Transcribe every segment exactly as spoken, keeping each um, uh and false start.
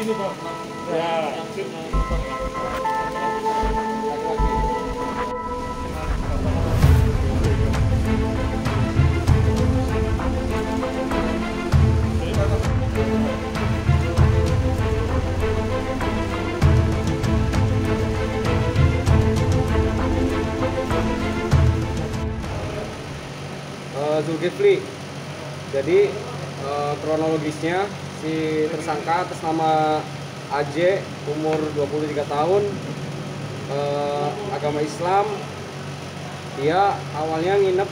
sini kok. Ya. Zulkifli. Jadi eh, kronologisnya si tersangka atas nama A J, umur dua puluh tiga tahun, eh, agama Islam. Dia awalnya nginep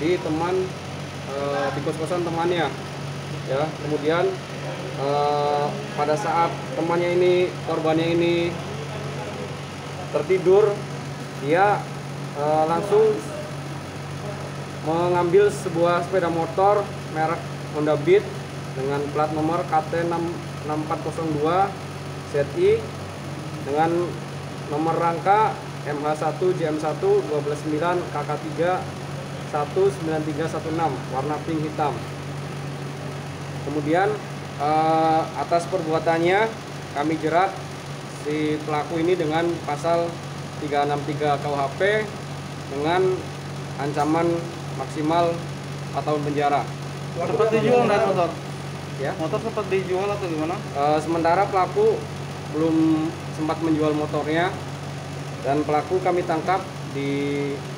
di teman eh, di kos-kosan temannya, ya. Kemudian eh, pada saat temannya ini, korbannya ini tertidur, dia eh, langsung mengambil sebuah sepeda motor merek Honda Beat dengan plat nomor K T enam empat nol dua Z I dengan nomor rangka M H satu G M satu satu dua sembilan K K tiga satu sembilan tiga satu enam warna pink hitam. Kemudian eh, atas perbuatannya kami jerat si pelaku ini dengan pasal tiga enam tiga K U H P dengan ancaman maksimal empat tahun penjara. Sempat dijual nggak motor? Ya. Motor sempat dijual atau gimana? E, sementara pelaku belum sempat menjual motornya, dan pelaku kami tangkap di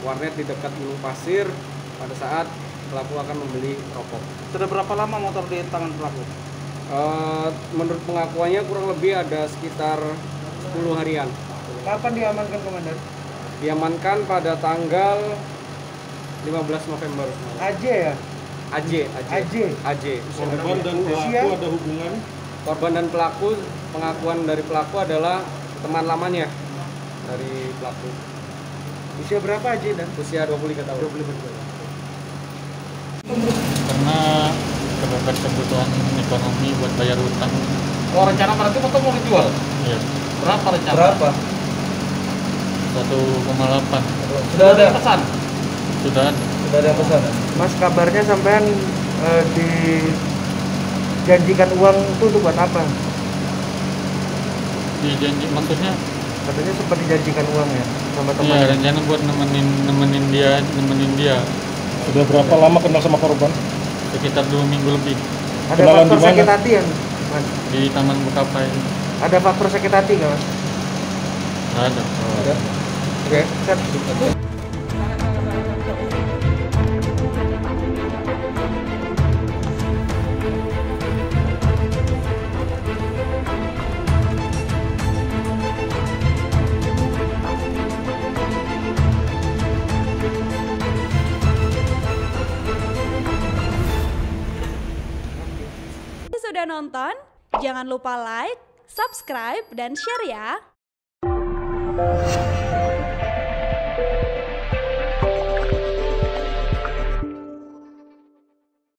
warnet di dekat Gunung Pasir pada saat pelaku akan membeli rokok. Sudah berapa lama motor di tangan pelaku? E, menurut pengakuannya kurang lebih ada sekitar sepuluh harian. Kapan diamankan, Komandan? Diamankan pada tanggal lima belas November. A J ya? A J, A J. A J. Korban dan pelaku ada hubungan? Korban dan pelaku, pengakuan dari pelaku adalah teman lamanya dari pelaku. Usia berapa A J dan? Usia dua puluh tiga tahun. dua puluh tiga tahun. Karena kebetulan kebutuhan ekonomi buat bayar utang. Kalau rencana berarti motor mau dijual? Iya. Berapa rencana? Berapa? satu koma delapan. Sudah ada pesan? Sudah sudah ada pesan. Mas, kabarnya sampean e, dijanjikan uang itu untuk buat apa? Dijanji maksudnya? Katanya sempat dijanjikan uang ya sama teman. Iya, rencana buat nemenin nemenin dia nemenin dia. Sudah berapa ya. Lama kenal sama korban? Sekitar dua minggu lebih. Ada kenalan faktor sakit hati ya, Mas? Di Taman Bukapai. Ada faktor sakit hati nggak, Mas? Nggak ada. Oh. Ada. Oke, siap. Sudah nonton? Jangan lupa like, subscribe, dan share ya!